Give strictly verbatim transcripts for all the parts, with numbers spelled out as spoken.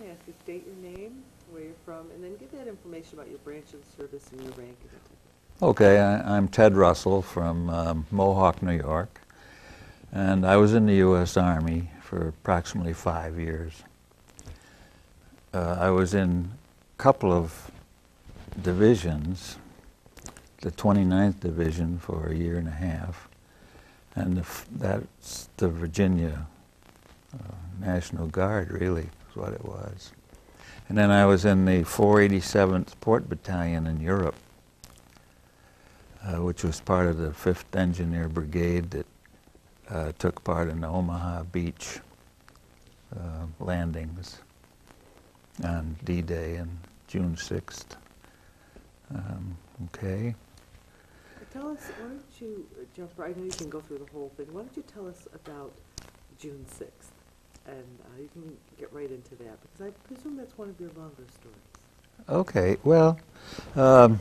May I ask you to state your name, where you're from, and then give that information about your branch of service and your rank? Okay, I, I'm Ted Russell from um, Mohawk, New York, and I was in the U S Army for approximately five years. Uh, I was in a couple of divisions, the twenty-ninth Division for a year and a half, and the, that's the Virginia uh, National Guard, really, is what it was. And then I was in the four eighty-seventh Port Battalion in Europe, uh, which was part of the fifth Engineer Brigade that uh, took part in the Omaha Beach uh, landings on D-Day on June sixth. Um, okay. Tell us, why don't you jump right, I know you can go through the whole thing, why don't you tell us about June sixth, and uh, you can get right into that, because I presume that's one of your longer stories. Okay, well, um,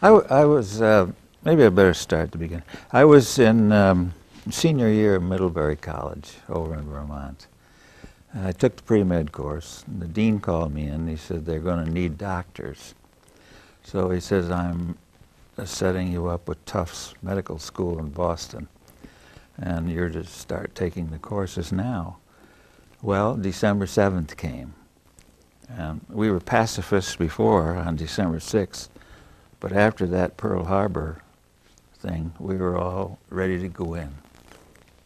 I, w I was, uh, maybe I better start at the beginning. I was in um, senior year at Middlebury College over in Vermont. I took the pre-med course, and the dean called me in, and he said they're going to need doctors. So he says, I'm setting you up with Tufts Medical School in Boston, and you're to start taking the courses now. Well, December seventh came. Um, we were pacifists before on December sixth, but after that Pearl Harbor thing, we were all ready to go in.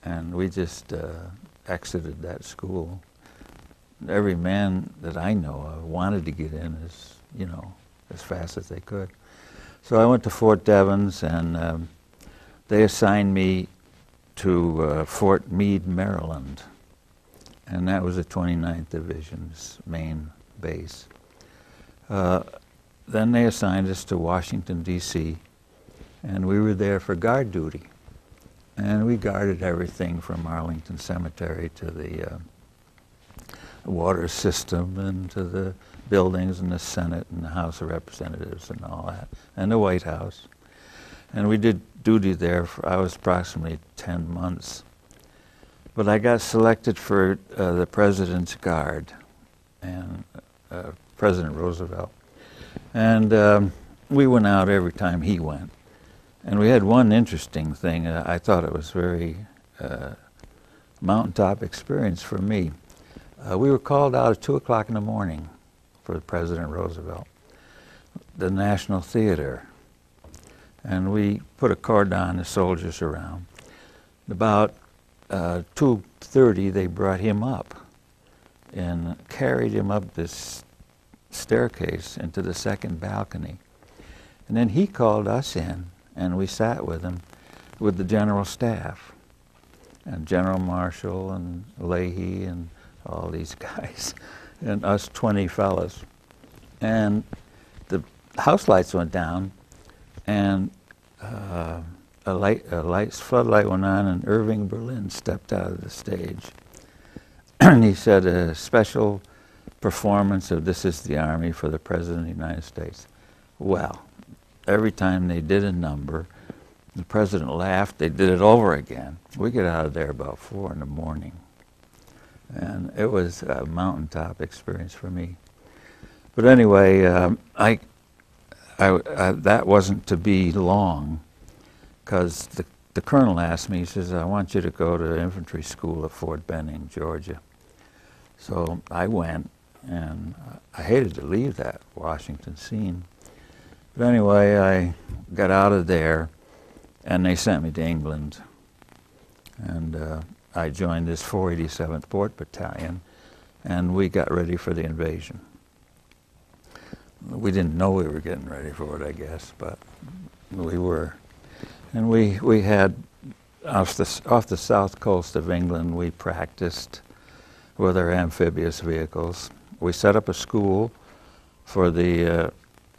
And we just uh, exited that school. Every man that I know of wanted to get in as, you know, as fast as they could. So I went to Fort Devens, and um, they assigned me to uh, Fort Meade, Maryland, and that was the twenty-ninth Division's main base. Uh, then they assigned us to Washington, D C, and we were there for guard duty, and we guarded everything from Arlington Cemetery to the uh, water system and to the buildings and the Senate and the House of Representatives and all that, and the White House. And we did duty there for, I was approximately ten months. But I got selected for uh, the President's Guard, and uh, President Roosevelt. And um, we went out every time he went. And we had one interesting thing. Uh, I thought it was very uh, mountaintop experience for me. Uh, we were called out at two o'clock in the morning for President Roosevelt, the National Theater. And we put a cordon of soldiers around. About uh, two thirty, they brought him up and carried him up this staircase into the second balcony. And then he called us in, and we sat with him, with the general staff, and General Marshall and Leahy and all these guys, and us twenty fellas. And the house lights went down, and uh, a, light, a light, floodlight went on, and Irving Berlin stepped out of the stage. And he said, a special performance of This is the Army for the President of the United States. Well, every time they did a number, the President laughed, they did it over again. We get out of there about four in the morning. And it was a mountaintop experience for me. But anyway, um, I, I, I, that wasn't to be long, because the, the colonel asked me, he says, I want you to go to infantry school at Fort Benning, Georgia. So I went, and I hated to leave that Washington scene. But anyway, I got out of there, and they sent me to England. And uh, I joined this four eighty-seventh Port Battalion, and we got ready for the invasion. We didn't know we were getting ready for it, I guess, but we were. And we, we had, off the, off the south coast of England, we practiced with our amphibious vehicles. We set up a school for the, uh,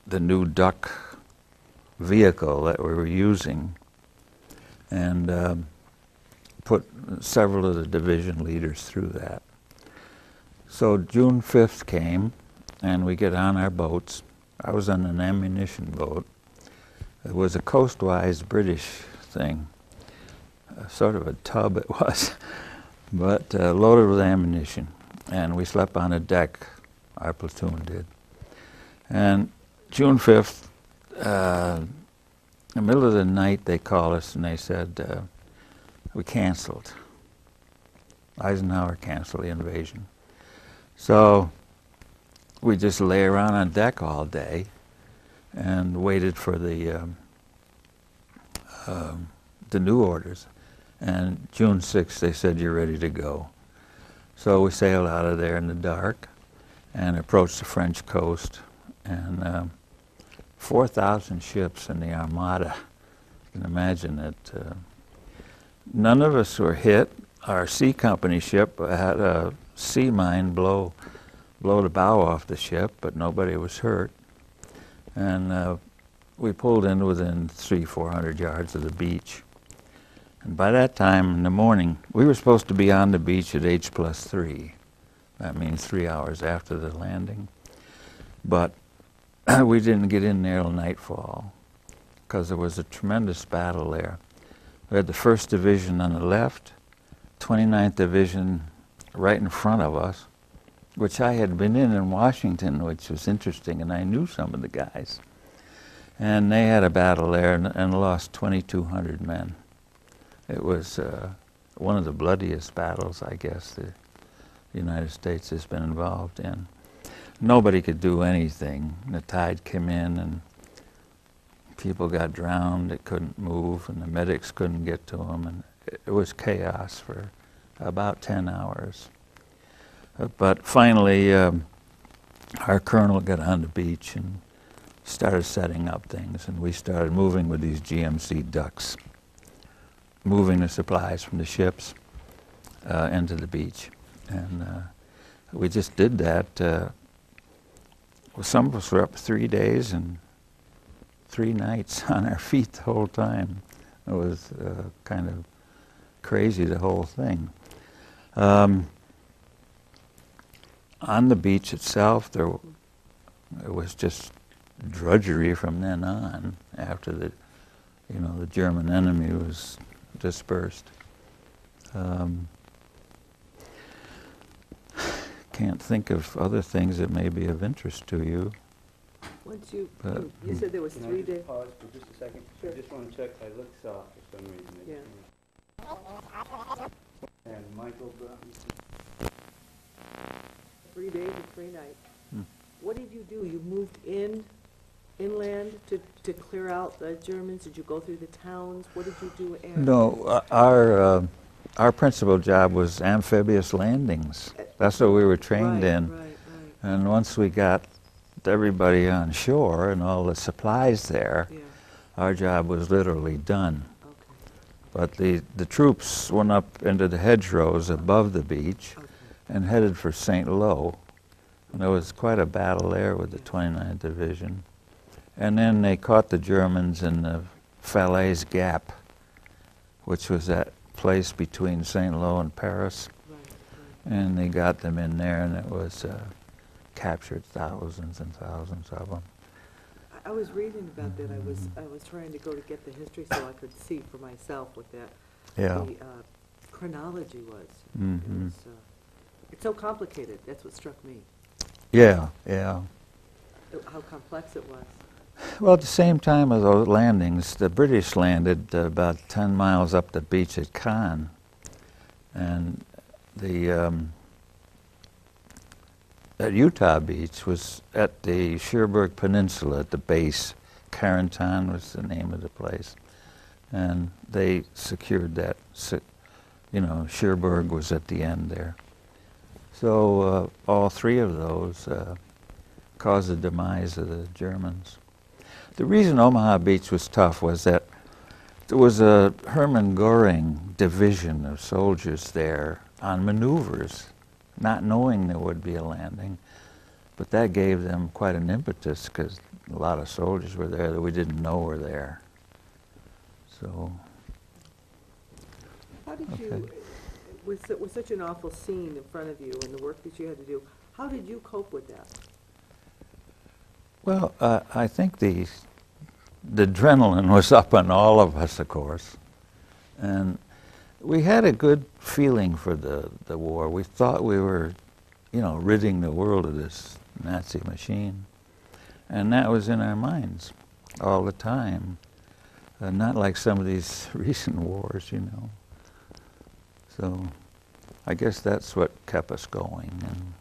the new duck vehicle that we were using, and um, put several of the division leaders through that. So June fifth came, and we get on our boats. I was on an ammunition boat. It was a coastwise British thing, uh, sort of a tub it was, but uh, loaded with ammunition. And we slept on a deck our platoon did. And June fifth, uh, in the middle of the night, they called us and they said, uh, we canceled. Eisenhower canceled the invasion. So we just lay around on deck all day and waited for the um, uh, the new orders. And June sixth, they said, you're ready to go. So we sailed out of there in the dark and approached the French coast. And um, four thousand ships in the Armada. You can imagine that. Uh, none of us were hit. Our C Company ship had a sea mine blow, blow the bow off the ship, but nobody was hurt. And uh, we pulled in within three, four hundred yards of the beach. And by that time in the morning, we were supposed to be on the beach at H plus three. That means three hours after the landing. But we didn't get in there till nightfall because there was a tremendous battle there. We had the first Division on the left, twenty-ninth Division right in front of us, which I had been in in Washington, which was interesting, and I knew some of the guys. And they had a battle there and, and lost twenty-two hundred men. It was uh, one of the bloodiest battles, I guess, the, the United States has been involved in. Nobody could do anything. The tide came in and people got drowned. They couldn't move and the medics couldn't get to them. And it, it was chaos for about ten hours. Uh, but finally, um, our colonel got on the beach and started setting up things. And we started moving with these G M C ducks, moving the supplies from the ships uh, into the beach. And uh, we just did that. Uh, Well, some of us were up three days and three nights on our feet the whole time. It was uh, kind of crazy, the whole thing. Um, on the beach itself, there w it was just drudgery from then on. After the, you know, the German enemy was dispersed. Um, Can't think of other things that may be of interest to you. Once you, but, you said there was can three days. Pause for just a second. Sure. I just want to check. I look soft for some reason. Yeah. And Michael Brown. Three days and three nights. Hmm. What did you do? You moved in, inland to to clear out the Germans. Did you go through the towns? What did you do? After? No, uh, our. Uh, Our principal job was amphibious landings. That's what we were trained right, in. Right, right. And once we got everybody on shore and all the supplies there, yeah. Our job was literally done. Okay. But the, the troops went up into the hedgerows above the beach okay. and headed for Saint Lo. And there was quite a battle there with the yeah. twenty-ninth Division. And then they caught the Germans in the Falaise Gap, which was that place between Saint Lo and Paris, right, right. and they got them in there, and it was uh, captured thousands and thousands of them. I, I was reading about mm-hmm. that. I was I was trying to go to get the history so I could see for myself what that yeah. the uh, chronology was. Mm-hmm. It was uh, it's so complicated. That's what struck me. Yeah, yeah. It, how complex it was. Well, at the same time as those landings, the British landed uh, about ten miles up the beach at Caen. And the um, at Utah Beach was at the Cherbourg Peninsula at the base. Carentan was the name of the place. And they secured that. You know, Cherbourg was at the end there. So uh, all three of those uh, caused the demise of the Germans. The reason Omaha Beach was tough was that there was a Hermann Göring division of soldiers there on maneuvers, not knowing there would be a landing. But that gave them quite an impetus because a lot of soldiers were there that we didn't know were there. So. How did okay. you, with, with such an awful scene in front of you and the work that you had to do, how did you cope with that? Well, uh, I think the, the adrenaline was up on all of us, of course. And we had a good feeling for the, the war. We thought we were, you know, ridding the world of this Nazi machine. And that was in our minds all the time. Uh, not like some of these recent wars, you know. So I guess that's what kept us going. And,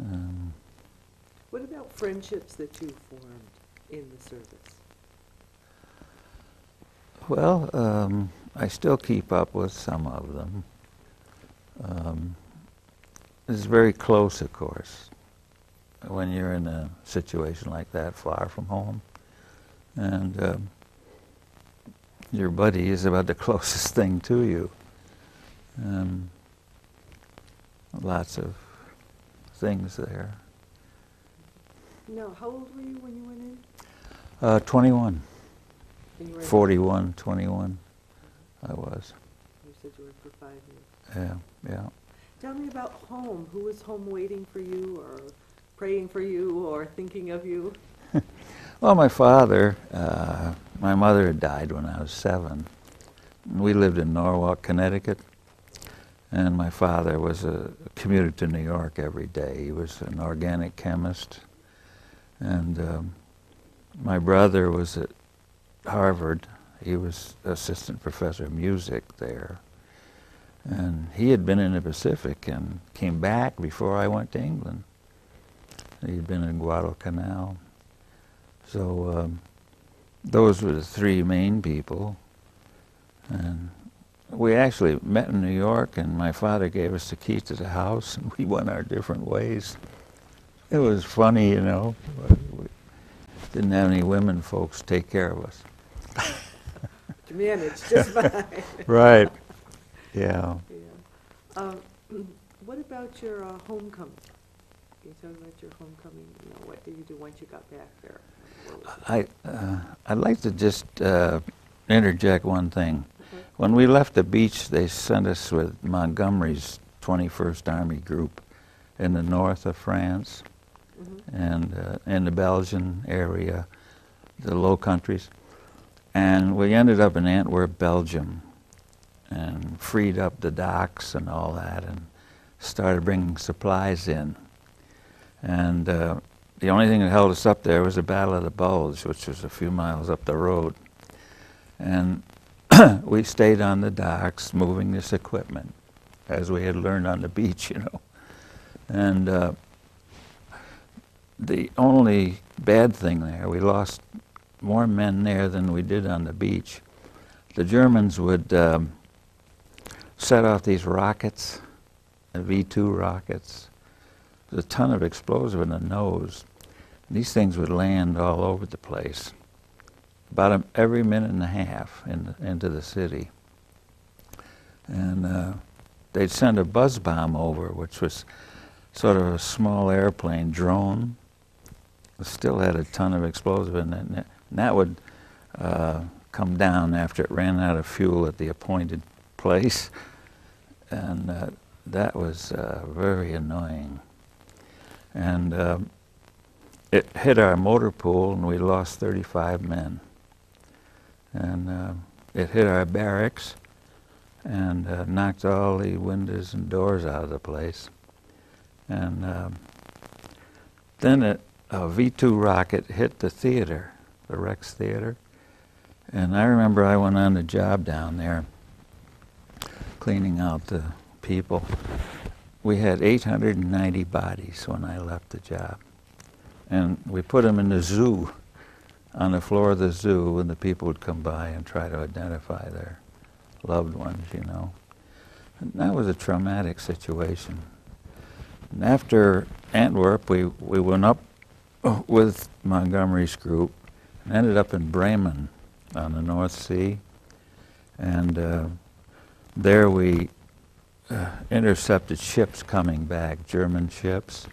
um, what about friendships that you formed in the service? Well, um, I still keep up with some of them. Um, it's very close, of course, when you're in a situation like that, far from home. And um, your buddy is about the closest thing to you. Um, lots of things there. No, how old were you when you went in? Uh, twenty-one. forty-one, right? twenty-one, I was. You said you were for five years. Yeah, yeah. Tell me about home. Who was home waiting for you, or praying for you, or thinking of you? Well, my father, uh, my mother had died when I was seven. We lived in Norwalk, Connecticut, and my father was a commuted to New York every day. He was an organic chemist, and um, my brother was at Harvard. He was assistant professor of music there, and he had been in the Pacific and came back before I went to England. He'd been in Guadalcanal. So um, those were the three main people, and we actually met in New York, and my father gave us the key to the house, and we went our different ways. It was funny, you know. We didn't have any women folks take care of us. You managed just fine. Right. Yeah. Yeah. Um, what about your uh, homecoming? Can you tell me about your homecoming? You know, what did you do once you got back there? I, uh, I'd like to just uh, interject one thing. Mm-hmm. When we left the beach, they sent us with Montgomery's twenty-first Army Group in the north of France, mm-hmm. and uh, in the Belgian area, the Low Countries. And we ended up in Antwerp, Belgium, and freed up the docks and all that, and started bringing supplies in. And uh, the only thing that held us up there was the Battle of the Bulge, which was a few miles up the road. And we stayed on the docks moving this equipment, as we had learned on the beach, you know. And uh, the only bad thing there, we lost more men there than we did on the beach. The Germans would um, set off these rockets, the V two rockets, a ton of explosive in the nose. These things would land all over the place, about every minute and a half in the, into the city. And uh, they'd send a buzz bomb over, which was sort of a small airplane drone. It still had a ton of explosive in it, and that would uh, come down after it ran out of fuel at the appointed place. And uh, that was uh, very annoying. And uh, it hit our motor pool, and we lost thirty-five men. And uh, it hit our barracks, and uh, knocked all the windows and doors out of the place. And uh, then a, a V two rocket hit the theater, the Rex Theater. And I remember I went on the job down there, cleaning out the people. We had eight hundred ninety bodies when I left the job. And we put them in the zoo, on the floor of the zoo, and the people would come by and try to identify their loved ones, you know. And that was a traumatic situation. And after Antwerp, we, we went up with Montgomery's group and ended up in Bremen on the North Sea. And uh, there we Uh, intercepted ships coming back, German ships,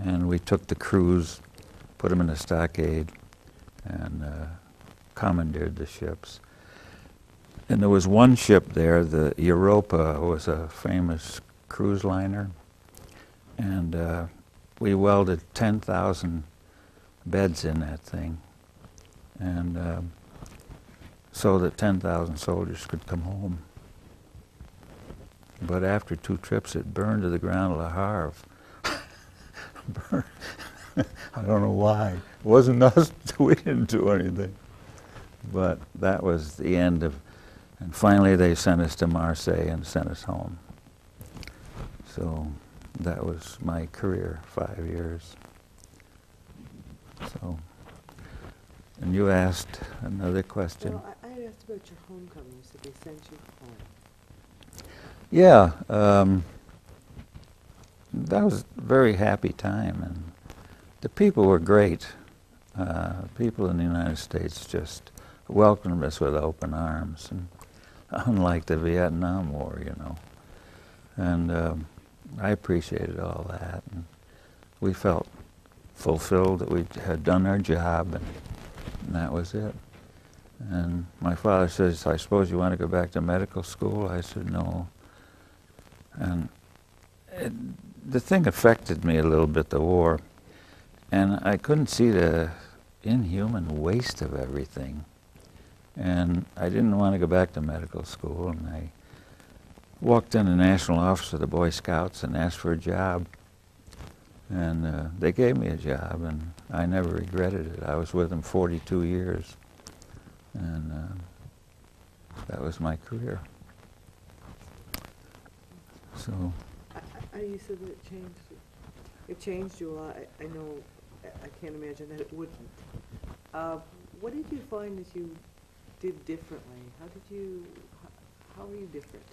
and we took the crews, put them in a stockade, and uh, commandeered the ships. And there was one ship there, the Europa, was a famous cruise liner, and uh, we welded ten thousand beds in that thing, and uh, so that ten thousand soldiers could come home. But after two trips, it burned to the ground at Le Havre. burned. I don't know why. It wasn't us. We didn't do anything. But that was the end of, and finally they sent us to Marseille and sent us home. So that was my career, five years. So, and you asked another question. Well, I, I asked about your homecoming. You said they sent you home. Yeah, um, that was a very happy time, and the people were great. Uh, people in the United States just welcomed us with open arms, and unlike the Vietnam War, you know. And um, I appreciated all that, and we felt fulfilled that we had done our job, and, and that was it. And my father says, I suppose you want to go back to medical school? I said, no. And it, the thing affected me a little bit, the war, and I couldn't see the inhuman waste of everything. And I didn't want to go back to medical school, and I walked in the National Office of the Boy Scouts and asked for a job. And uh, they gave me a job, and I never regretted it. I was with them forty-two years, and uh, that was my career. So. I, I, you said that it changed. It changed you a lot. I, I know. I can't imagine that it wouldn't. Uh, what did you find that you did differently? How did you? How, how were you different?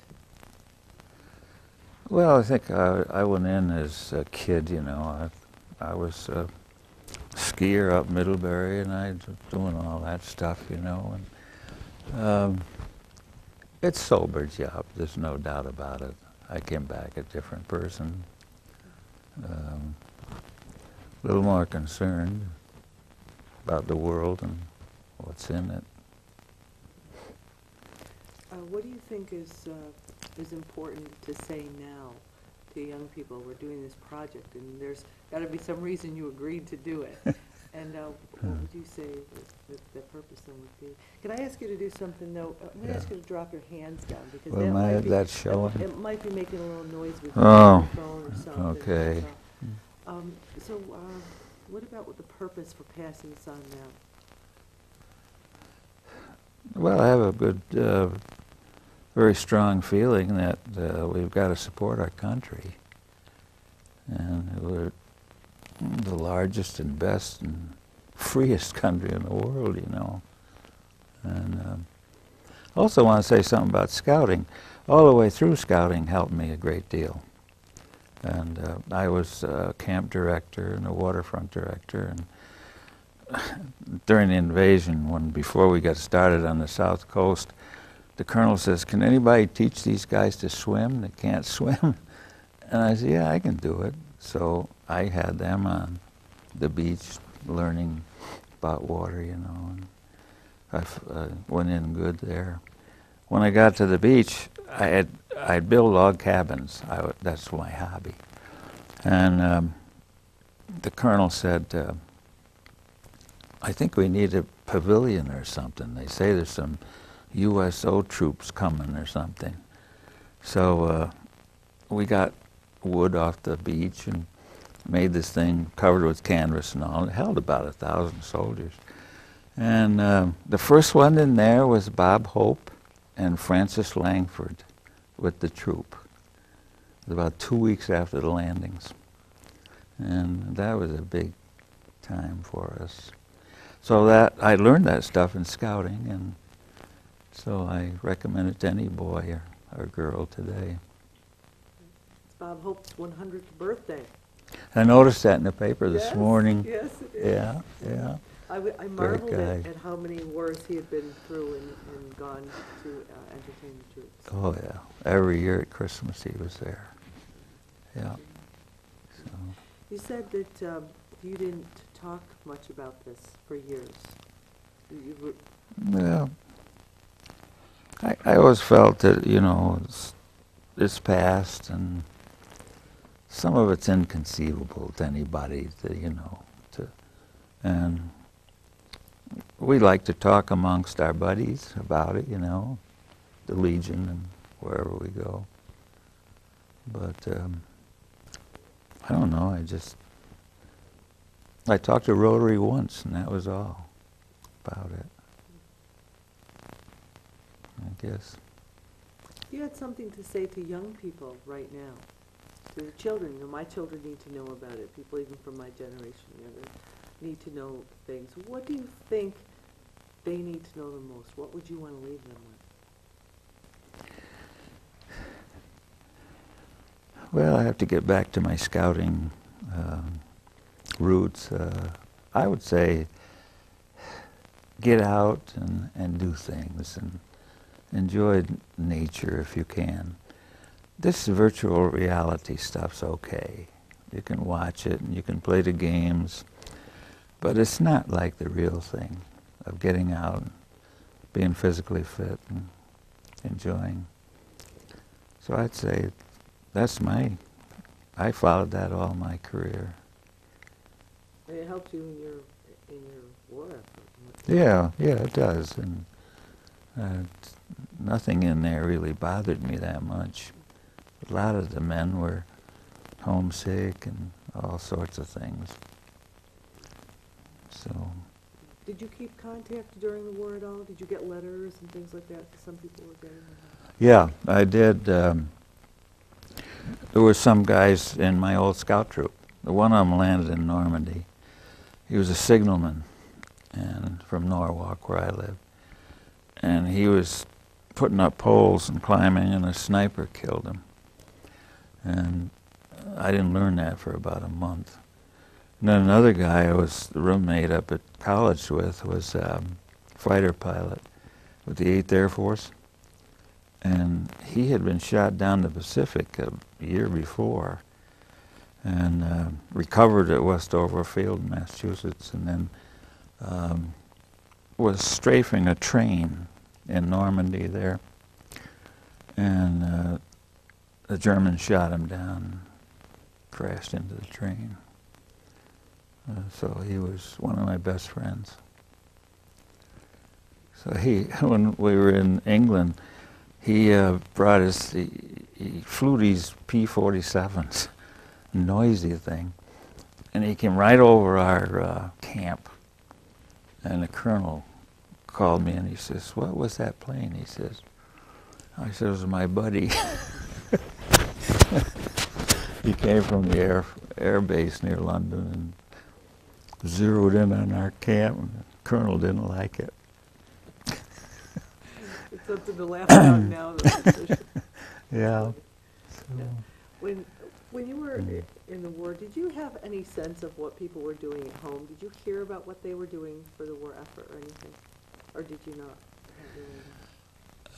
Well, I think I, I went in as a kid. You know, I, I was a skier up Middlebury, and I was doing all that stuff. You know, and um, it sobered you up. There's no doubt about it. I came back a different person, um, a little more concerned about the world and what's in it. Uh, what do you think is uh, is important to say now to young people? We're doing this project, and there's got to be some reason you agreed to do it. And uh, what would you say that the purpose then would be? Can I ask you to do something, though? I'm going to yeah. ask you to drop your hands down, because well, that might be, that showing? It, it might be making a little noise with oh. your phone or something. Okay. So, um, so uh, what about with the purpose for passing this on now? Well, I have a good, uh, very strong feeling that uh, we've got to support our country. And we're the largest and best and freest country in the world, you know. And um, I also want to say something about scouting. All the way through scouting helped me a great deal. And uh, I was a camp director and a waterfront director. And during the invasion, when before we got started on the south coast, the colonel says, can anybody teach these guys to swim that can't swim? And I said, yeah, I can do it. So I had them on the beach learning about water, you know, and I f uh, went in good there. When I got to the beach, I had I'd build log cabins. I w that's my hobby. And um, the colonel said, uh, I think we need a pavilion or something. They say there's some U S O troops coming or something. So uh, we got wood off the beach and made this thing covered with canvas and all. It held about a thousand soldiers. And uh, the first one in there was Bob Hope and Francis Langford with the troop. It was about two weeks after the landings. And that was a big time for us. So that I learned that stuff in scouting, and so I recommend it to any boy or, or girl today. Bob Hope's one hundredth birthday. I noticed that in the paper this yes, morning. Yes, it is. Yeah, yeah. I, w I marveled at, at how many wars he had been through and, and gone to uh, entertain the troops. Oh, yeah. Every year at Christmas he was there. Yeah. So. You said that um, you didn't talk much about this for years. You were yeah. I, I always felt that, you know, it's, it's past, and some of it's inconceivable to anybody, to, you know, to, and we like to talk amongst our buddies about it, you know, the Legion and wherever we go. But um, I don't know, I just I talked to Rotary once, and that was all about it, I guess. You had something to say to young people right now, to the children. You know, my children need to know about it. People even from my generation, you know, they need to know things. What do you think they need to know the most? What would you want to leave them with? Well, I have to get back to my scouting um, roots. Uh, I would say get out and, and do things and enjoy nature if you can. This virtual reality stuff's okay. You can watch it and you can play the games, but it's not like the real thing of getting out and being physically fit and enjoying. So I'd say that's my, I followed that all my career. And it helped you in your, in your war effort. Yeah, yeah, it does. And uh, nothing in there really bothered me that much. A lot of the men were homesick and all sorts of things. So. Did you keep contact during the war at all? Did you get letters and things like that? Some people were getting them. Yeah, I did. Um, there were some guys in my old scout troop. The one of them landed in Normandy. He was a signalman, and from Norwalk, where I lived. And he was putting up poles and climbing, and a sniper killed him. And I didn't learn that for about a month. And then another guy I was the roommate up at college with was a um, fighter pilot with the eighth Air Force. And he had been shot down the Pacific a year before and uh, recovered at Westover Field, Massachusetts, and then um, was strafing a train in Normandy there. And uh, the Germans shot him down, crashed into the train. Uh, so he was one of my best friends. So he, when we were in England, he uh, brought us, he, he flew these P forty-sevens, noisy thing, and he came right over our uh, camp. And the colonel called me and he says, "What was that plane?" He says, I said, "It was my buddy." He came from the air, air base near London and zeroed in on our camp, and the colonel didn't like it. It's something to laugh about now. Though, yeah. So. Yeah. When, when you were in the war, did you have any sense of what people were doing at home? Did you hear about what they were doing for the war effort or anything? Or did you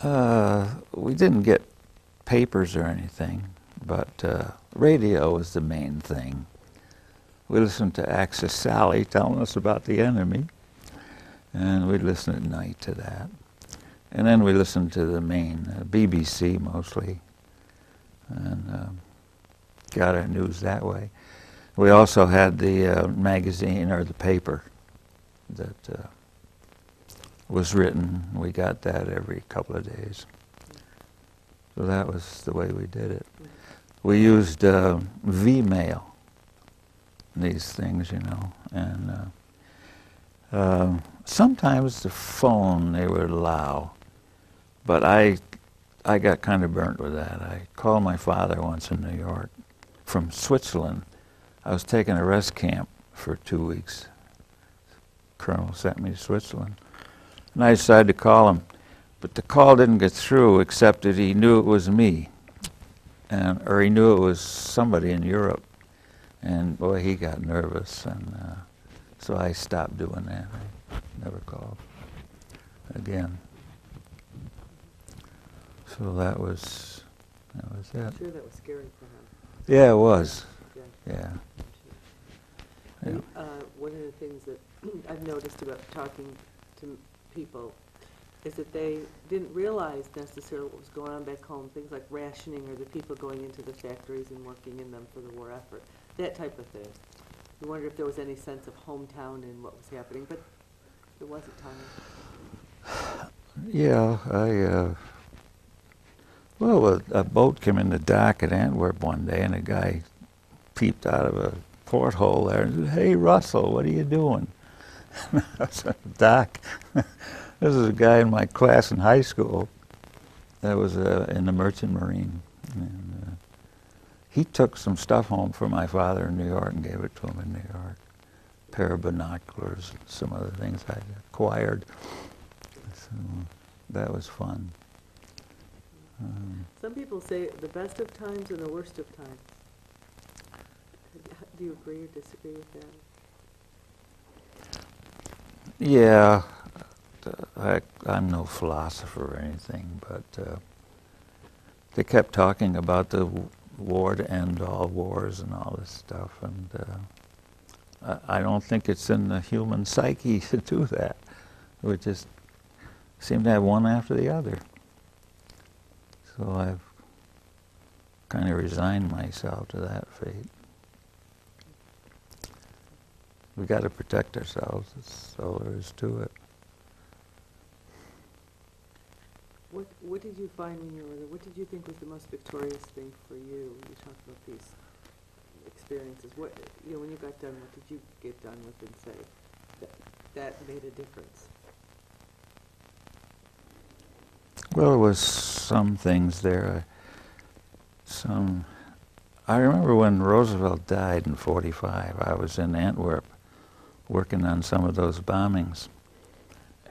not? Uh, we didn't get papers or anything, but uh, radio was the main thing. We listened to Axis Sally telling us about the enemy, and we'd listen at night to that. And then we listened to the main, uh, B B C mostly, and um, got our news that way. We also had the uh, magazine or the paper that uh, was written. We got that every couple of days. So that was the way we did it. We used uh, V-mail. These things, you know, and uh, uh, sometimes the phone they would allow, but I, I got kind of burnt with that. I called my father once in New York from Switzerland. I was taking a rest camp for two weeks. The colonel sent me to Switzerland, and I decided to call him, but the call didn't get through except that he knew it was me, and or he knew it was somebody in Europe. And boy, he got nervous, and uh, so I stopped doing that. I never called again. So that was that was it. I'm sure that was scary for him. Yeah, it was. Yeah. Yeah. Yeah. And, uh, one of the things that I've noticed about talking to people is that they didn't realize necessarily what was going on back home. Things like rationing or the people going into the factories and working in them for the war effort. That type of thing. You wonder if there was any sense of hometown and what was happening, but there wasn't time. Yeah, I, uh, well, a, a boat came in the dock at Antwerp one day, and a guy peeped out of a porthole there and said, "Hey, Russell, what are you doing?" And I said, "Doc, this is a guy in my class in high school that was uh, in the Merchant Marine. And, uh, he took some stuff home for my father in New York and gave it to him in New York. A pair of binoculars and some other things I acquired." So that was fun. Um, Some people say the best of times and the worst of times. Do you agree or disagree with that? Yeah, I, I'm no philosopher or anything, but uh, they kept talking about the war to end all wars and all this stuff, and uh, I, I don't think it's in the human psyche to do that. We just seem to have one after the other. So I've kind of resigned myself to that fate. We've got to protect ourselves. That's all there is to it. What, what did you find when you were there? What did you think was the most victorious thing for you? You talked about these experiences. What, you know, when you got done, what did you get done with and say that, that made a difference? Well, there was some things there. Some, I remember when Roosevelt died in forty-five, I was in Antwerp working on some of those bombings.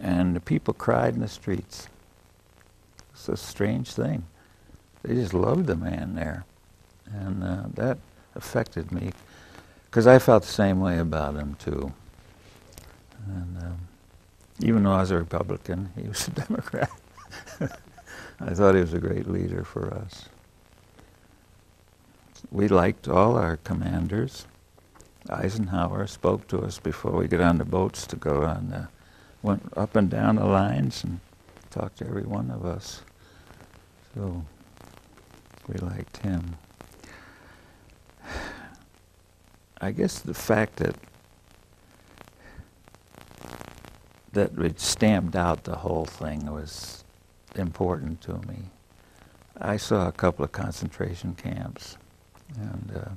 And the people cried in the streets. It's a strange thing. They just loved the man there. And uh, that affected me, because I felt the same way about him, too. And um, even though I was a Republican, he was a Democrat. I thought he was a great leader for us. We liked all our commanders. Eisenhower spoke to us before we got on the boats to go on. The, went up and down the lines and talked to every one of us. So we liked him. I guess the fact that that we'd stamped out the whole thing was important to me. I saw a couple of concentration camps, and uh,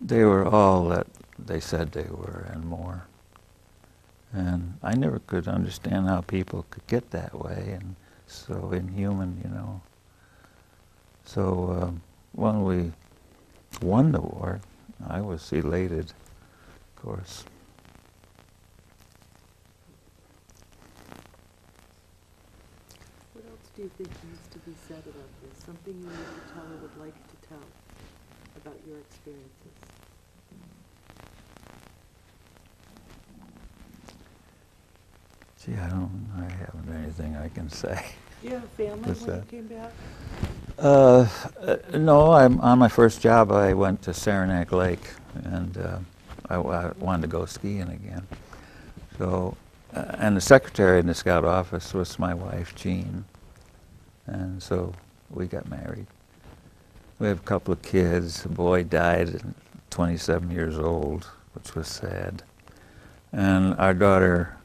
they were all that they said they were and more. And I never could understand how people could get that way, and so inhuman, you know. So um, when we won the war, I was elated, of course. What do you think needs to be said about this? Something you as a teller would like to tell about your experiences? Gee, I don't, I haven't anything I can say. Do you have a family when that? You came back? Uh, uh, no, I'm, on my first job I went to Saranac Lake, and uh, I, I wanted to go skiing again. So, uh, and the secretary in the scout office was my wife, Jean. And so we got married. We have a couple of kids. The boy died at twenty-seven years old, which was sad. And our daughter,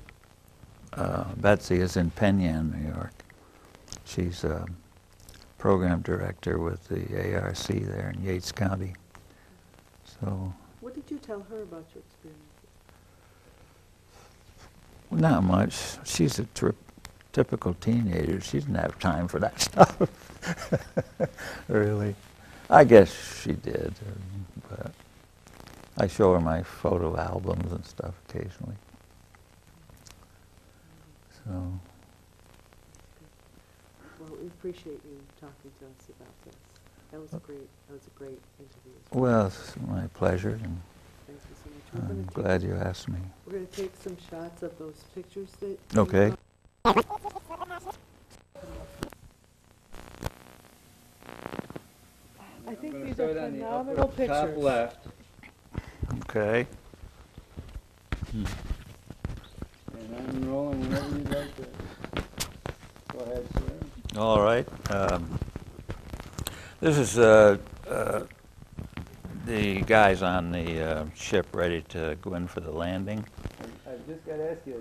uh, Betsy, is in Penyan, New York. She's a program director with the A R C there in Yates County. So. What did you tell her about your experiences? Well, not much. She's a trip. Typical teenager, she didn't have time for that stuff, really. I guess she did, but I show her my photo albums and stuff occasionally. So. Well, we appreciate you talking to us about this. That was a great, that was a great interview. Well, it's my pleasure. And thank you so much. I'm glad you asked me. We're going to take some shots of those pictures that you okay. I think these are phenomenal pictures. Top left. Okay. Hmm. And I'm rolling whenever you'd like to. Go ahead, sir. All right. Um, this is uh, uh, the guys on the uh, ship ready to go in for the landing. I, I just got to ask you.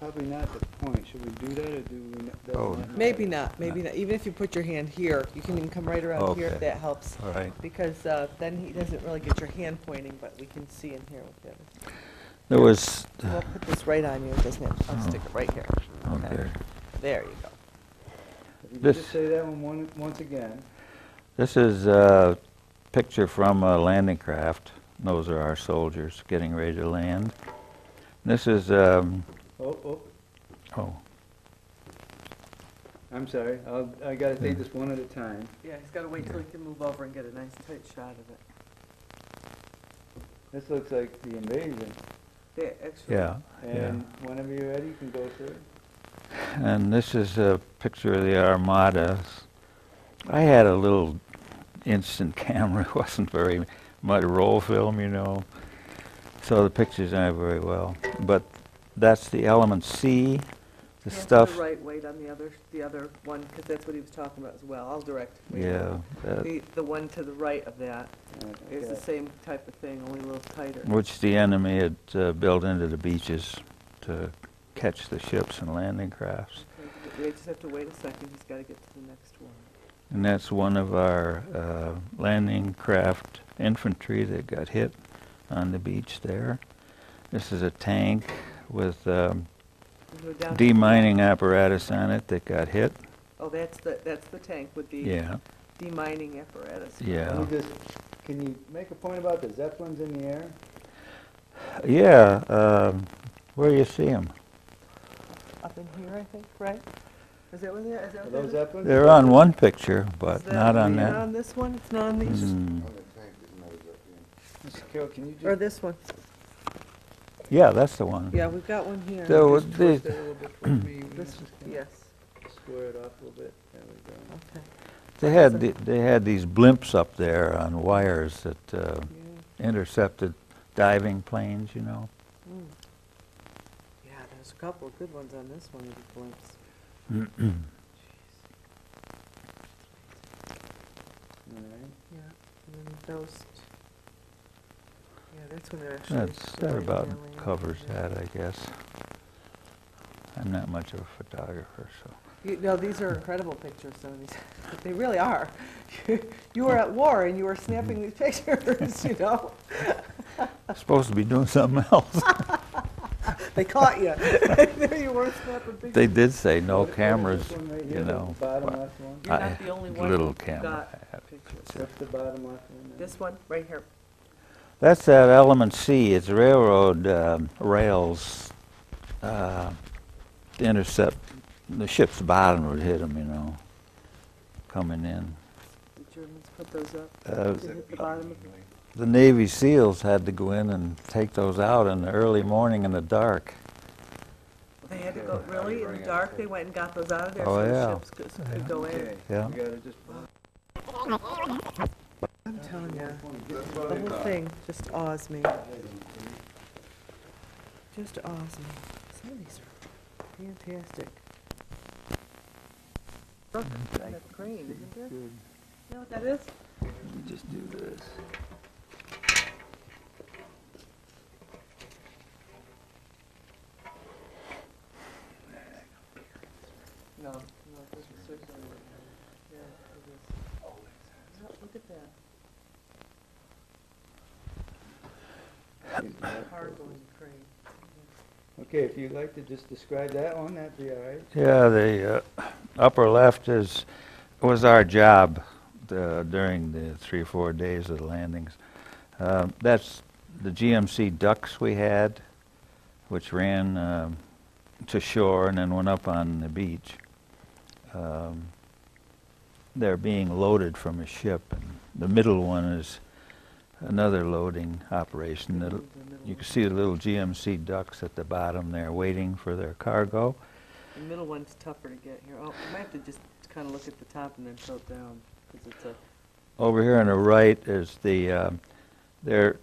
Probably not at the point. Should we do that or do we not? Oh. Not maybe right. not. Maybe not. Even if you put your hand here, you can even come right around okay. here if that helps. All right. Because uh, then he doesn't really get your hand pointing, but we can see in here with him. There was... I'll we'll put this right on you. It doesn't have to. I'll oh. stick it right here. Okay. okay. There you go. You this, just say that one, one once again. This is a picture from a landing craft. Those are our soldiers getting ready to land. This is... Um, Oh, oh. Oh. I'm sorry. I'll, I got to take yeah. this one at a time. Yeah, he's got to wait till he can move over and get a nice tight shot of it. This looks like the invasion. Yeah, excellent. Yeah. And yeah. whenever you're ready, you can go through. And this is a picture of the Armada. I had a little instant camera. It wasn't very much roll film, you know. So the pictures aren't very well. But that's the element C, the that's stuff. The right weight on the other, the other one, because that's what he was talking about as well. I'll direct. Yeah. The the one to the right of that okay. is the same type of thing, only a little tighter. Which the enemy had uh, built into the beaches to catch the ships and landing crafts. Okay. We just have to wait a second. He's got to get to the next one. And that's one of our uh, landing craft infantry that got hit on the beach there. This is a tank with um, demining apparatus on it that got hit. Oh, that's the that's the tank with the yeah. demining apparatus. Yeah. Can you, just, can you make a point about the Zeppelins in the air? Yeah. Um, where do you see them? Up in here, I think. Right? Is that what they are? Are those Zeppelins? They're on one picture, but not on that. Not on this one. It's not on these. Mm. Mister Carroll, can you just or this one. Yeah, that's the one. Yeah, we've got one here. So just twist it a little bit for me. This is, yes. Square it up a little bit. There we go. Okay. They had the, they had these blimps up there on wires that uh, yeah. intercepted diving planes, you know. Mm. Yeah, there's a couple of good ones on this one with the blimps. All right. Yeah, and then those. Yeah, that's when they're actually that's, that about covers that, I guess. I'm not much of a photographer, so. You, no, these are incredible pictures. Some of these, they really are. You were at war and you were snapping these pictures, you know. I'm supposed to be doing something else. They caught you. There you were snapping pictures. They did say no cameras, right you know. Bottom left one. You're not the only one little camera. That's the bottom left one. This one right here. That's that element C. It's railroad uh, rails uh, intercept. The ship's bottom would hit them, you know, coming in. The Germans put those up. Uh, to hit the bottom of them. The Navy SEALs had to go in and take those out in the early morning in the dark. They had to go really in the dark. They went and got those out of there oh, so yeah. the ships could, so yeah. could go in. Yeah. yeah. I'm telling you, the whole thing just awes me. Just awes me. Some of these are fantastic. Look, that's green, isn't it? You know what that is? You just do this. No, no, this is certainly. Yeah, it is. Look at that. Okay, if you'd like to just describe that one, that'd be all right. Yeah, the uh, upper left is was our job uh, during the three or four days of the landings. Uh, that's the G M C ducks we had, which ran uh, to shore and then went up on the beach. Um, they're being loaded from a ship. And the middle one is another loading operation. That you can see the little G M C ducks at the bottom there waiting for their cargo. The middle one's tougher to get here. Oh, I might have to just kind of look at the top and then tilt down because it's a. Over here on the right is the. Um, they're.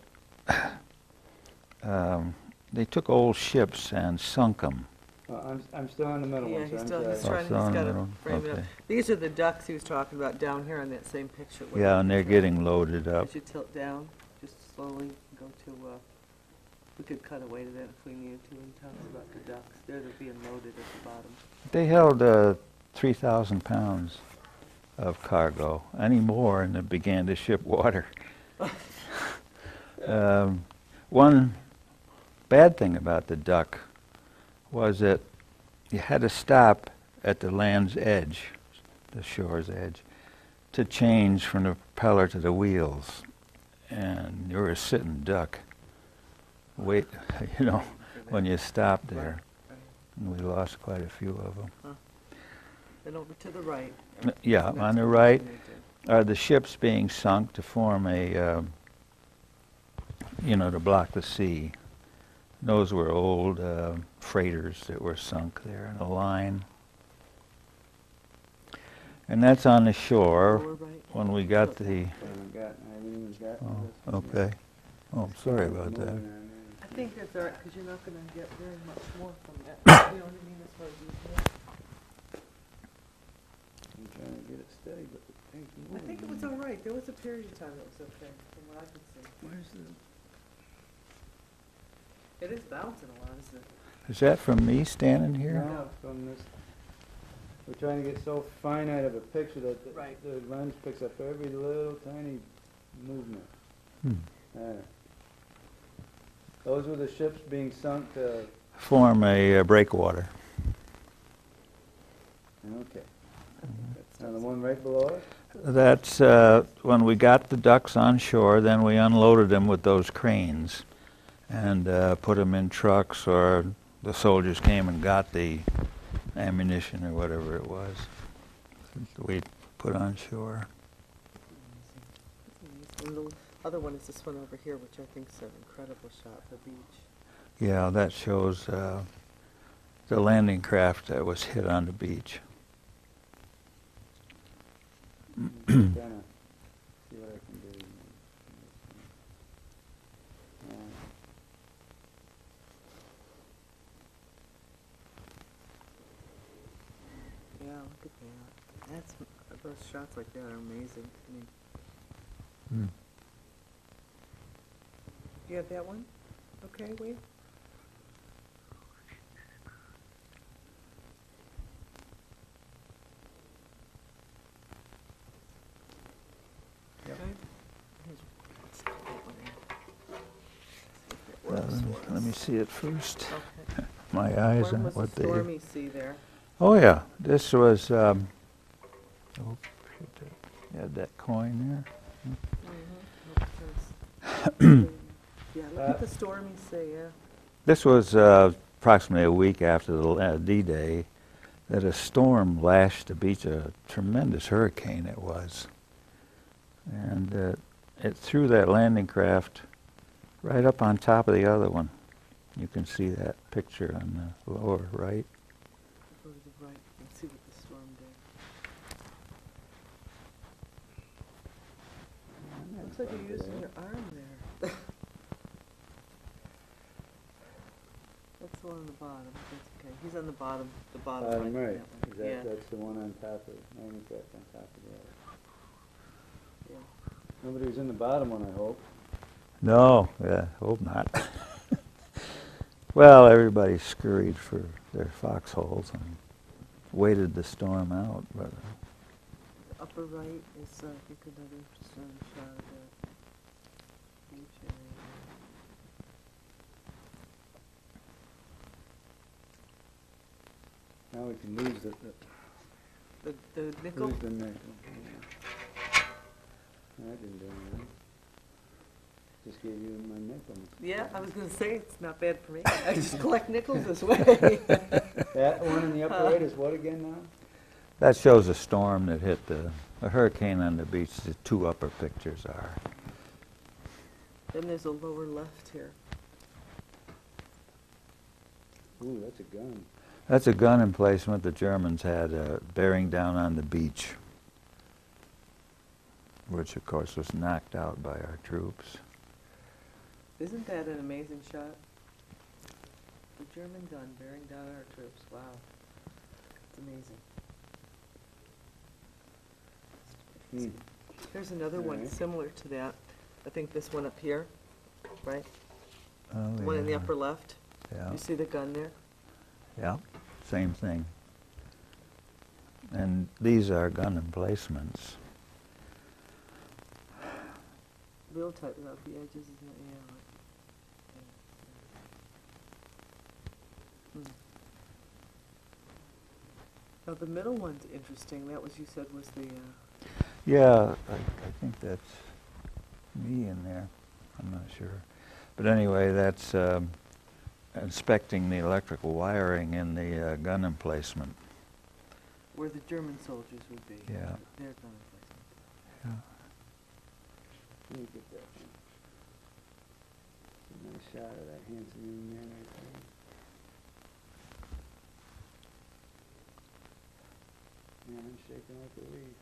um, they took old ships and sunk them. Uh, I'm, I'm still on the middle yeah, one. Yeah, he's still. He's trying. Oh, he's got to frame okay. it up. These are the ducks he was talking about down here in that same picture. Yeah, and they're getting loaded up. As you tilt down, just slowly go to. Uh, We could cut away to that if we needed to and talk about the ducks. They're being loaded at the bottom. They held uh, three thousand pounds of cargo, any more, and it began to ship water. um, one bad thing about the duck was that you had to stop at the land's edge, the shore's edge, to change from the propeller to the wheels. And you were a sitting duck. Wait, you know, when you stopped there. And we lost quite a few of them. Huh. And over to the right. N yeah, on the right are the ships being sunk to form a, um, you know, to block the sea. And those were old uh, freighters that were sunk there in a line. And that's on the shore right. when we got the... Oh, okay. Oh, I'm sorry about that. I think that's all right, because you're not going to get very much more from that. You know what I mean? As far as you can. I'm trying to get it steady, but it takes more. I think it was all right. There was a period of time that was okay, from what I could see. Where's the... It is bouncing a lot, isn't it? Is that from me standing here? No, no. From this. We're trying to get so finite of a picture that the, right. the lens picks up every little tiny movement. Hmm. Uh, Those were the ships being sunk to... Form a uh, breakwater. Okay. Mm-hmm. And the one right below it? That's uh, when we got the ducks on shore, then we unloaded them with those cranes and uh, put them in trucks, or the soldiers came and got the ammunition or whatever it was we put on shore. Other one is this one over here, which I think is an incredible shot, the beach. Yeah, that shows uh, the landing craft that was hit on the beach. Yeah, look at that. That's, those shots like that are amazing. I mean, mm. You have that one? Okay, wait. Yep. Okay. Well, let me see it first. Okay. My eyes on what they... When was the stormy sea there? Oh, yeah. This was... Um, oh, shoot. You had that coin there. Mm-hmm. Yeah, look uh, at the storm you say, yeah. This was uh, approximately a week after the uh, D-Day that a storm lashed the beach, a tremendous hurricane it was. And uh, it threw that landing craft right up on top of the other one. You can see that picture on the lower right. Go to the right and see what the storm did. Looks like you're using your arm there. That's the one on the bottom. That's okay. He's on the bottom. The bottom, bottom right. right. That exactly. Yeah. That's the one on top of it. I think that's on top of the other. Yeah. Nobody was in the bottom one, I hope. No. Yeah. Hope not. Well, everybody scurried for their foxholes and waited the storm out. But the upper right is, uh, I think, another interesting shot of the beach area. Now we can lose the, the, the, the nickel. Lose the nickel. Yeah. I didn't do anything. Just gave you my nickel. Yeah, I was going to say it's not bad for me. I just collect nickels this way. That one in the upper uh, right is what again now? That shows a storm that hit the a hurricane on the beach. The two upper pictures are. Then there's a lower left here. Ooh, that's a gun. That's a gun emplacement the Germans had uh, bearing down on the beach, which, of course, was knocked out by our troops. Isn't that an amazing shot? The German gun bearing down our troops. Wow. It's amazing. Hmm. Here's another All one right. similar to that. I think this one up here, right? Oh, the one yeah. in the upper left. Yeah. You see the gun there? Yeah, same thing. And these are gun emplacements. Real tight without the edges, isn't it? Yeah. Hmm. Now the middle one's interesting. That was you said was the. Uh, yeah, I, I think that's me in there. I'm not sure, but anyway, that's um, inspecting the electrical wiring in the uh, gun emplacement. Where the German soldiers would be. Yeah. Their gun emplacement. Yeah. Let me get that. Nice shot of that handsome young man right there. Man, I'm shaking like a leaf.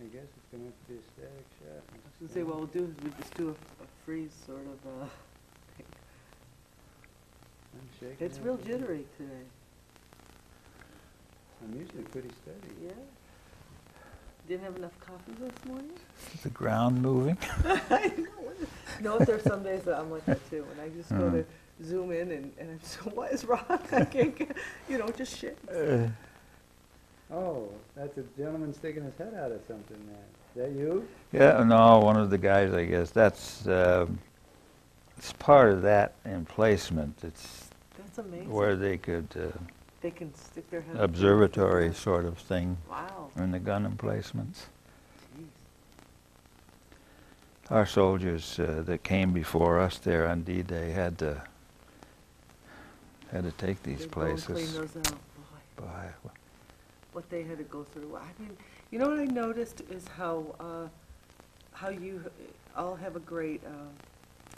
I guess it's going to have to be a static shot. I was going to say, what we'll do is we just do a, a freeze sort of uh, thing. I'm shaking. It's real jittery today. I'm usually pretty steady. Yeah. Didn't have enough coffee this morning? Is the ground moving? I know. No, there's some days that I'm like that too. And I just mm. go to zoom in and, and I'm so, what is wrong? I can't get, you know, just shit. Uh. Oh, that's a gentleman sticking his head out of something there. Is that you? Yeah, no, one of the guys, I guess. That's, uh, it's part of that emplacement. It's that's amazing. Where they could... Uh, They can stick their head observatory sort of thing. Wow. In the gun emplacements. Jeez. Our soldiers uh, that came before us there on D-Day had to had to take these They're places. Clean those out. Boy. Boy. What they had to go through. I mean, you know what I noticed is how uh, how you all have a great uh,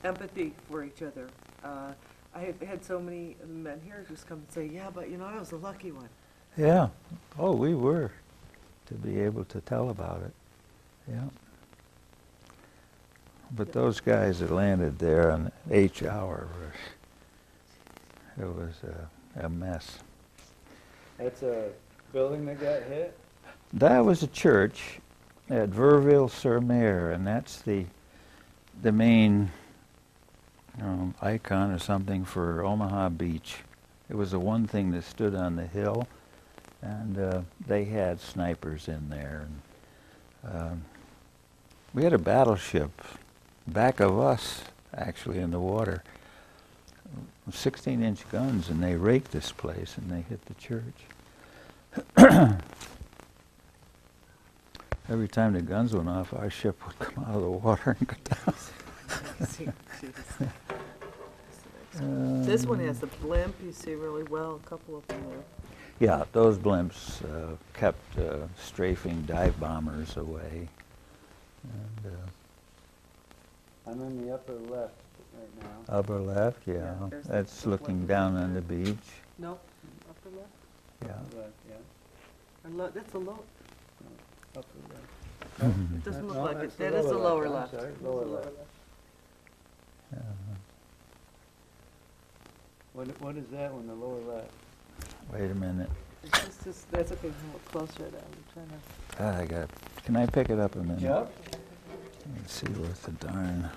empathy for each other. Uh, I have had so many men here just come and say, yeah, but you know, I was the lucky one. Yeah. Oh, we were to be able to tell about it. Yeah. But yeah. Those guys that landed there on H hour, it was a, a mess. That's a building that got hit? That was a church at Verville-sur-Mer, and that's the, the main... Um, icon or something for Omaha Beach. It was the one thing that stood on the hill, and uh, they had snipers in there. And, uh, we had a battleship back of us, actually, in the water. sixteen inch guns, and they raked this place, and they hit the church. Every time the guns went off, our ship would come out of the water and go down. um, this one has a blimp you see really well, a couple of them there. Yeah, those blimps uh, kept uh, strafing dive bombers away. And, uh, I'm in the upper left right now. Upper left, yeah. yeah That's looking down on the beach. No, upper left? Yeah. Upper left, yeah. Lo that's a low. No, upper left. Mm-hmm. It doesn't look no, like it. That is the lower left. Sorry, lower left. left. Uh, what, what is that one, the lower left? Wait a minute. It's just, just, that's okay, closer it up. I'm trying to... I got, can I pick it up a minute? Yep. Let's see what the darn...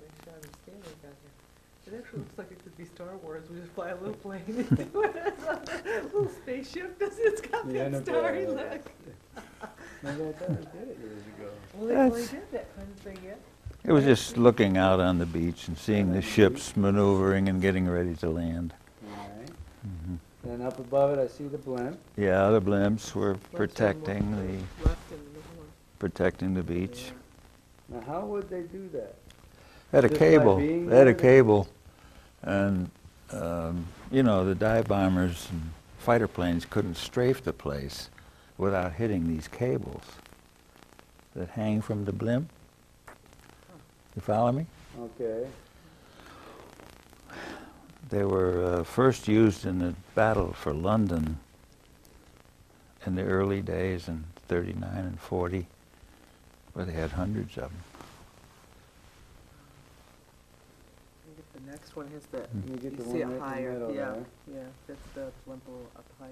It actually looks like it could be Star Wars. We just fly a little plane into it. A little spaceship. It's got that yeah, starry no look. Maybe I thought I did it years ago. Well, they really did that kind of thing, yeah. It was just looking out on the beach and seeing the ships maneuvering and getting ready to land. All right. Mm-hmm. Then up above it, I see the blimp. Yeah, the blimps were Blimps protecting the left and the middle one. protecting the beach. Yeah. Now, how would they do that? They had a cable. They had a cable, and um, you know the dive bombers and fighter planes couldn't strafe the place without hitting these cables that hang from the blimp. You follow me? Okay. They were uh, first used in the battle for London in the early days in thirty-nine and forty, where they had hundreds of them. I think the next one has that. Mm-hmm. You, get you the see one it right higher. In the middle, yeah, right? yeah. That's the blimp up higher.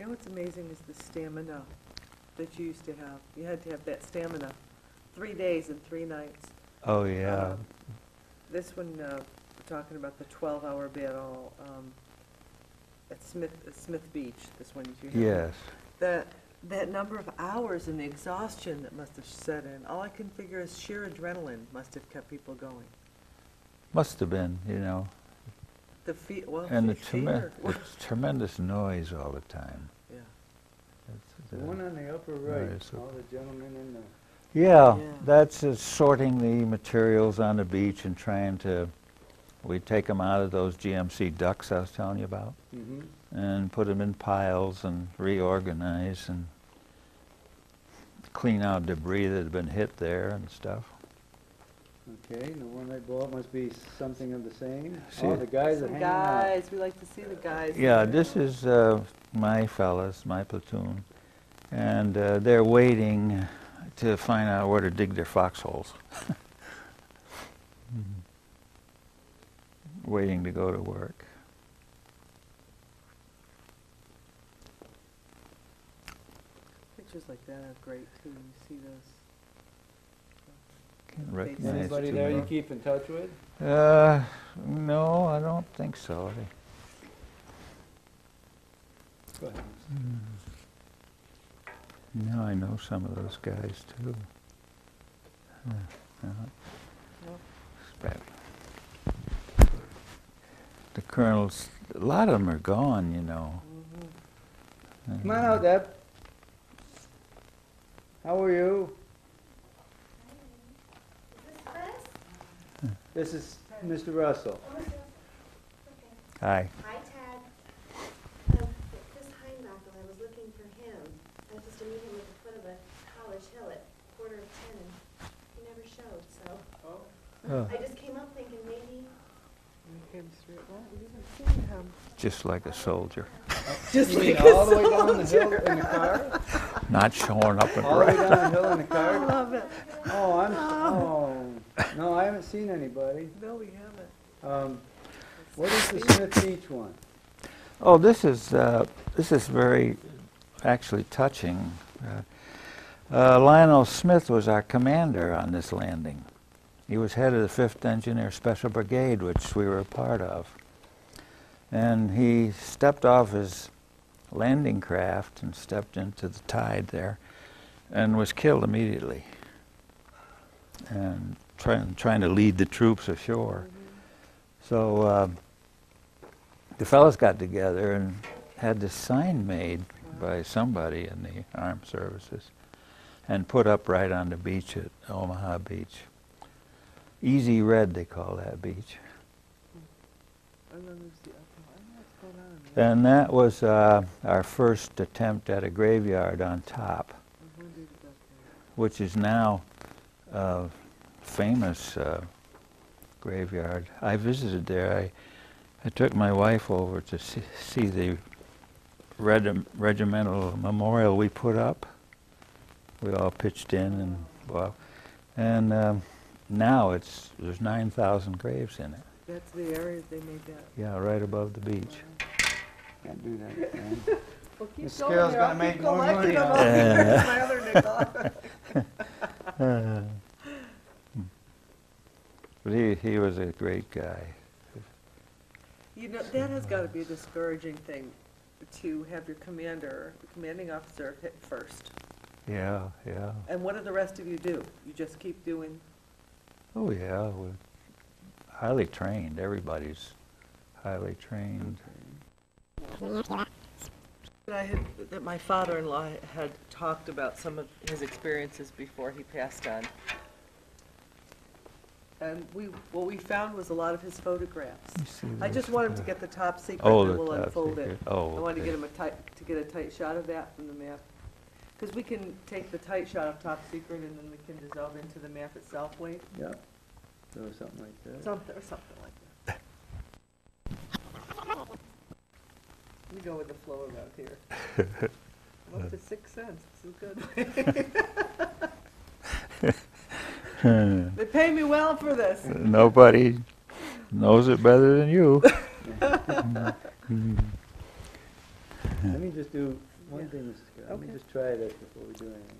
You know what's amazing is the stamina that you used to have. You had to have that stamina. Three days and three nights. Oh, yeah. Uh, this one, uh, we're talking about the twelve hour battle um, at Smith, uh, Smith Beach. This one you had. Yes. That, that number of hours and the exhaustion that must have set in, all I can figure is sheer adrenaline must have kept people going. Must have been, you know. The feet, well, and the, treme the tremendous noise all the time. Yeah. That's the one on the upper right, right all the gentlemen in the... Yeah, yeah. That's uh, sorting the materials on the beach and trying to... We take them out of those G M C ducks I was telling you about, mm-hmm. and put them in piles and reorganize and clean out debris that had been hit there and stuff. Okay, the one that blew up must be something of the same. See, oh, the guys are hanging out. Guys, we like to see the guys. Yeah, this is uh, my fellas, my platoon, and uh, they're waiting to find out where to dig their foxholes. Mm-hmm. Waiting to go to work. Pictures like that are great too. You see those. Anybody there you keep in touch with? Uh, no, I don't think so. Go ahead. Mm. No, I know some of those guys too. Uh, uh, nope. The colonels, a lot of them are gone, you know. Mm-hmm. uh, Come on out, Deb. How are you? This is Mister Russell. Okay. Hi. Hi, Tad. Um, Chris Heinbachel, I was looking for him. I was just to meet him at the foot of a college hill at quarter of ten, and he never showed, so oh. Oh. I just came up thinking maybe... We came straight up. We didn't see him. Just like a soldier. Just like a soldier. All the way down the hill in the car? Not showing up and all the way down the hill in the car? I love it. Oh, I'm... Oh. No, I haven't seen anybody. No, we haven't. Um, what is the Smith Beach one? Oh, this is uh, this is very actually touching. Uh, uh, Lionel Smith was our commander on this landing. He was head of the fifth Engineer Special Brigade, which we were a part of. And he stepped off his landing craft and stepped into the tide there and was killed immediately. And Trying, trying to lead the troops ashore. Mm-hmm. So uh, the fellas got together and had this sign made wow. by somebody in the armed services and put up right on the beach at Omaha Beach. Easy Red, they call that beach. And that was uh, our first attempt at a graveyard on top, which is now uh, famous uh, graveyard. I visited there. I, I took my wife over to see, see the reg regimental memorial we put up. We all pitched in and well, and um, now it's there's nine thousand graves in it. That's the area they made that. Yeah, right above the beach. Can't do that, man. Well, this girl's gonna make more money. My other nickel. uh, But he, he was a great guy. You know, that has got to be a discouraging thing to have your commander, the commanding officer, hit first. Yeah, yeah. And what do the rest of you do? You just keep doing? Oh, yeah. We're highly trained. Everybody's highly trained. I had, that my father-in-law had talked about some of his experiences before he passed on. And we, what we found was a lot of his photographs. I just want him to get the top secret, oh, and we'll unfold secret. It. Oh, I want okay. to get him a tight, to get a tight shot of that from the map, because we can take the tight shot of top secret and then we can dissolve into the map itself. Wait. Yeah. Or something like that. Something or something like that. We go with the flow around here. I'm up to six cents. This is good. They pay me well for this. Nobody knows it better than you. Let me just do One yeah. thing, Mister Scott, okay. Let me just try this before we do anything.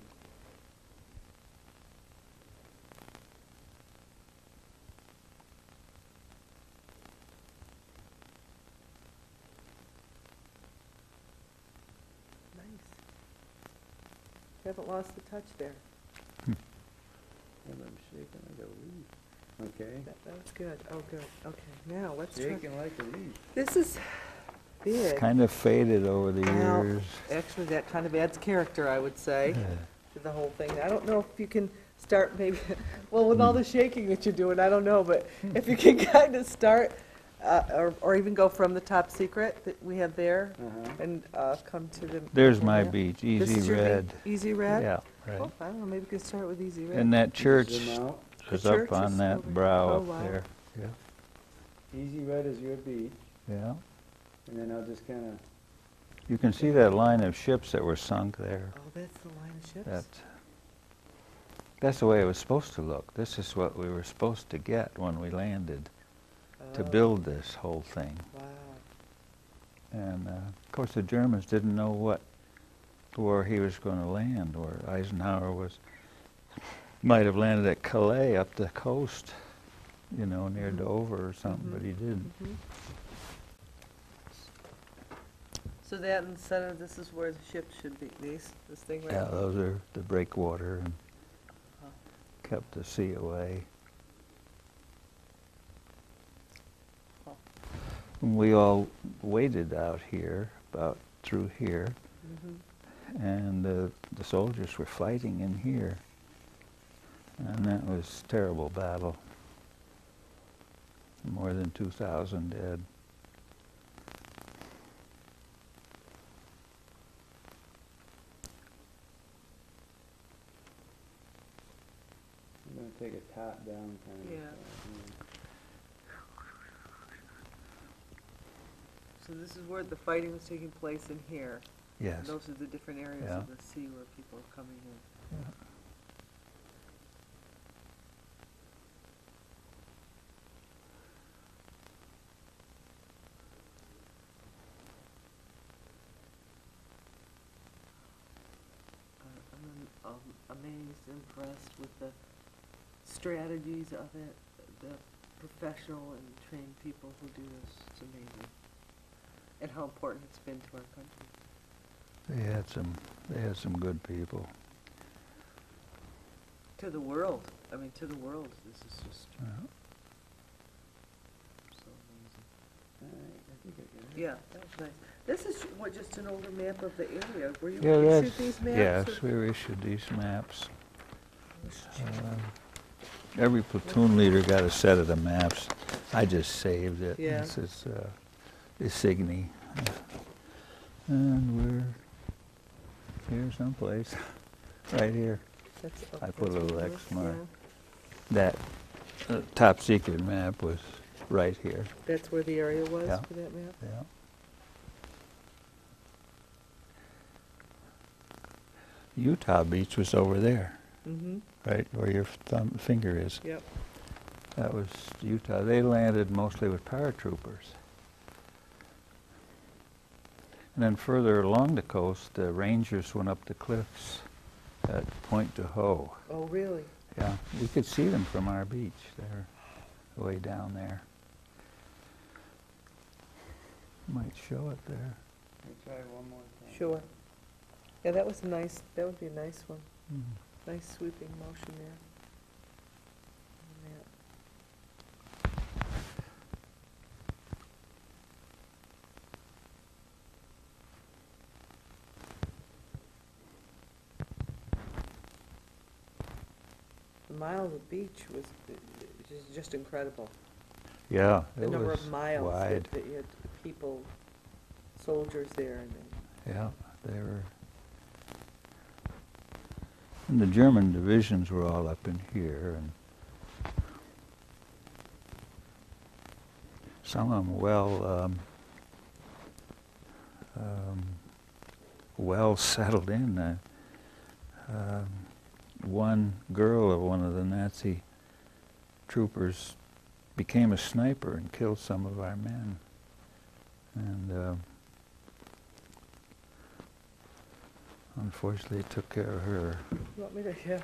Nice. You haven't lost the touch there. Hmm. I'm shaking like a leaf. Okay. That, that was good. Oh, good. Okay. Now let's shaking try. like a leaf. This is. Big. It's kind of faded over the now, years. Actually, that kind of adds character, I would say, yeah. to the whole thing. I don't know if you can start maybe, well, with mm. all the shaking that you're doing, I don't know, but if you can kind of start uh, or, or even go from the top secret that we have there uh-huh. and uh, come to the... There's my know. beach, Easy Red. Be Easy Red? Yeah, right. Oh, I don't know, maybe we can start with Easy Red. And that church is up on that brow oh, up wow. there. Yeah. Easy Red is your beach. Yeah. And then I'll just kind of... You can see that line of ships that were sunk there. Oh, that's the line of ships? That, that's the way it was supposed to look. This is what we were supposed to get when we landed oh. to build this whole thing. Wow. And, uh, of course, the Germans didn't know what where he was going to land, where Eisenhower was... might have landed at Calais up the coast, you know, near mm-hmm. Dover or something, mm-hmm. but he didn't. Mm-hmm. So that in the center, this is where the ships should be, these, this thing right Yeah, here. Those are the breakwater and uh-huh. kept the sea away. Oh. And we all waited out here, about through here, mm-hmm. and uh, the soldiers were fighting in here. And that was a terrible battle. More than two thousand dead. Take a top down kind of. Yeah. Thing. So this is where the fighting was taking place in here. Yes. And those are the different areas yeah. of the sea where people are coming in. Yeah. Uh, I'm um, amazed, impressed with the strategies of it, the professional and trained people who do this. It's amazing. And how important it's been to our country. They had some, they had some good people. To the world. I mean, to the world. This is just yeah. so amazing. All right, I think I got it. Yeah, that was nice. This is what, just an older map of the area. Were you yeah, issued these maps? Yes, we issued these maps. Uh, Every platoon leader got a set of the maps. I just saved it. Yeah. This is uh, Isigny. And we're here someplace. Right here. That's I put a little X mark. Yeah. That uh, top secret map was right here. That's where the area was yeah. for that map? Yeah. Utah Beach was over there. Mm-hmm. Right where your thumb finger is. Yep. That was Utah. They landed mostly with paratroopers. And then further along the coast, the Rangers went up the cliffs at Point de Ho. Oh, really? Yeah. We could see them from our beach there, way down there. Might show it there. Let me try one more time. Sure. Yeah, that was nice. That would be a nice one. Mm-hmm. Nice sweeping motion there. Yeah. The miles of beach was just, just incredible. Yeah, the it number was of miles wide. That, that you had people, soldiers there, and then yeah, they were. And the German divisions were all up in here, and some of them well, um, um, well settled in. Uh, uh, one girl of one of the Nazi troopers became a sniper and killed some of our men, and. Uh, unfortunately took care of her. You want me to, yeah.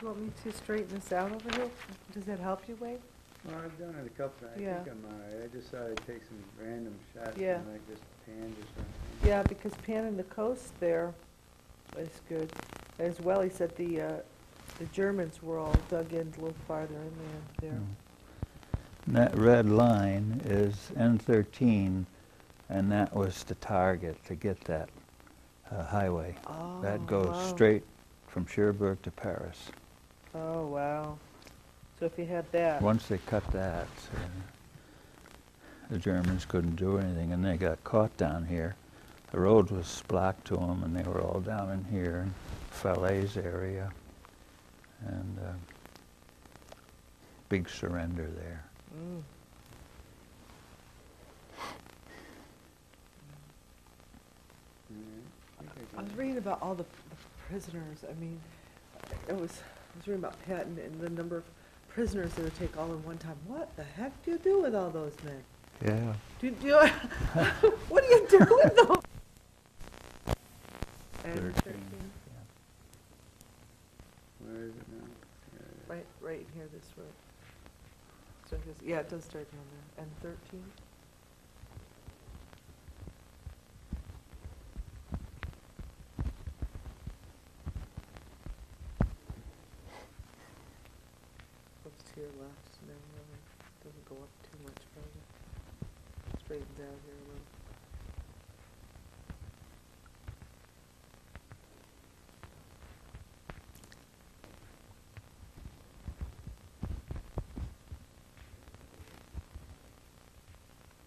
You want me to straighten this out over here? Does that help you, Wade? Well, I've done it a couple times. Yeah. I think I'm all right. I just thought I'd take some random shots yeah. and like just panned or something. Yeah, because panning the coast there is good. As well, he said the uh, the Germans were all dug in a little farther in there. there. Mm. That red line is N thirteen, and that was the target to get that uh, highway. Oh, that goes wow. straight from Cherbourg to Paris. Oh, wow. So if you had that. Once they cut that, uh, the Germans couldn't do anything, and they got caught down here. The road was blocked to them, and they were all down in here, in Falaise area, and uh, big surrender there. Mm. I was reading about all the, the prisoners. I mean, it was, I was reading about Patton and the number of prisoners they would take all in one time. What the heck do you do with all those men? Yeah. Do, do you, what do you do with them? thirteen. thirteen. Yeah. Where is it now? There. Right, right here, this road. So it goes, yeah, it does start down there. And thirteen. Left, and then really doesn't go up too much further. Straightens out here a little.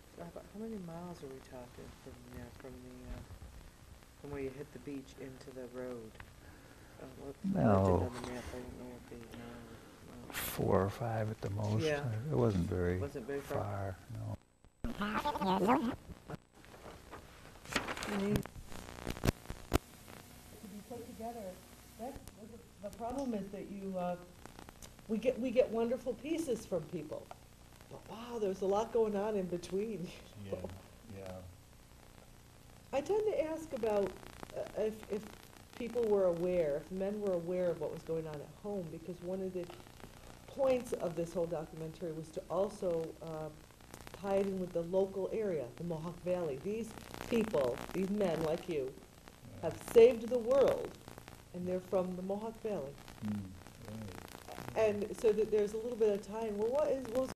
So how, about how many miles are we talking from there, from the uh, from where you hit the beach into the road? Uh, what, no. What did on the map? I don't know what the uh, four or five at the most. Yeah. It wasn't very, wasn't very far, far, no. The problem is that you, uh, we get we get wonderful pieces from people. But wow, there's a lot going on in between. Yeah, yeah. I tend to ask about uh, if, if people were aware, if men were aware of what was going on at home, because one of the points of this whole documentary was to also uh, tie it in with the local area, the Mohawk Valley. These people, these men like you, yeah. have saved the world, and they're from the Mohawk Valley. Mm, right. And so that there's a little bit of time. Well, what is, what was